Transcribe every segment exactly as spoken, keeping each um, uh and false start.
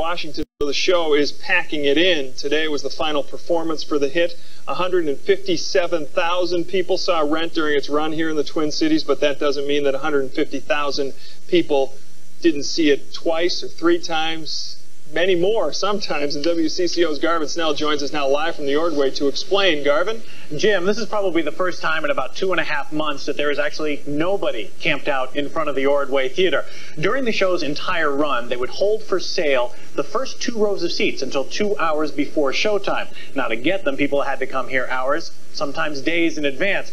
Washington, the show is packing it in. Today was the final performance for the hit. one hundred fifty-seven thousand people saw Rent during its run here in the Twin Cities, but that doesn't mean that one hundred fifty thousand people didn't see it twice or three times, many more sometimes. And W C C O's Garvin Snell joins us now live from the Ordway to explain. Garvin? Jim, this is probably the first time in about two and a half months that there is actually nobody camped out in front of the Ordway Theater. During the show's entire run, they would hold for sale the first two rows of seats until two hours before showtime. Now, to get them, people had to come here hours, sometimes days in advance.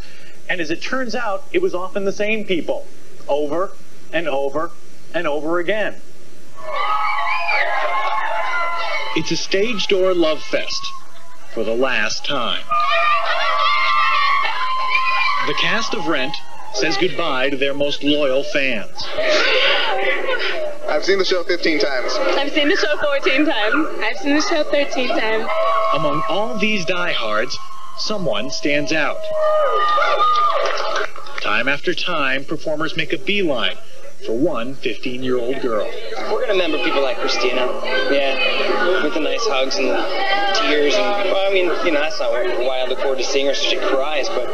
And as it turns out, it was often the same people, over and over and over again. It's a stage door love fest for the last time. The cast of Rent says goodbye to their most loyal fans. I've seen the show fifteen times. I've seen the show fourteen times. I've seen the show thirteen times. Among all these diehards, someone stands out. Time after time, performers make a beeline for one fifteen-year-old girl. We're going to remember people like Christina, yeah, with the nice hugs and the tears. And, well, I mean, you know, that's not why I look forward to seeing her, so she cries, but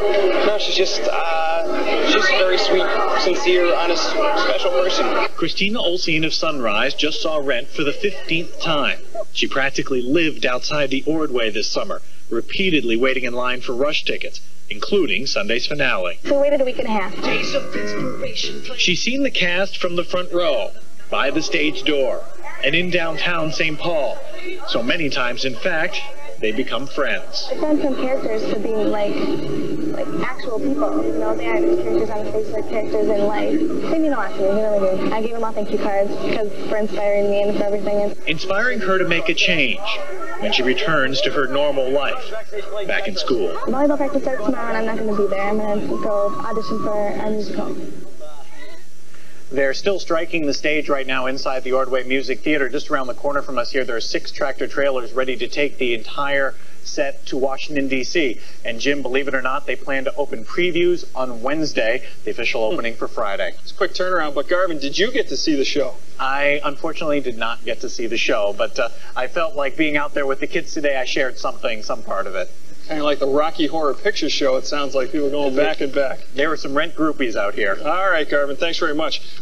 no, she's just, uh, she's a very sweet, sincere, honest, special person. Christina Olsen of Sunrise just saw Rent for the fifteenth time. She practically lived outside the Ordway this summer, repeatedly waiting in line for rush tickets, including Sunday's finale. So we waited a week and a half. Days of inspiration. She's seen the cast from the front row, by the stage door, and in downtown Saint Paul. So many times, in fact, they become friends. I've gone from characters to being like, like actual people. You know, they aren't just characters on Facebook, characters in life. They mean a lot to me, they really do. I gave them all thank you cards because for inspiring me and for everything. Inspiring her to make a change when she returns to her normal life, back in school. Volleyball practice starts tomorrow and I'm not going to be there. I'm going to go audition for our musical. They're still striking the stage right now inside the Ordway Music Theater. Just around the corner from us here, there are six tractor trailers ready to take the entire set to Washington, D C And Jim, believe it or not, they plan to open previews on Wednesday, the official opening for Friday. It's a quick turnaround, but Garvin, did you get to see the show? I unfortunately did not get to see the show, but uh, I felt like being out there with the kids today, I shared something, some part of it. Kind of like the Rocky Horror Picture Show, it sounds like people going back and back. There were some Rent groupies out here. All right, Garvin, thanks very much.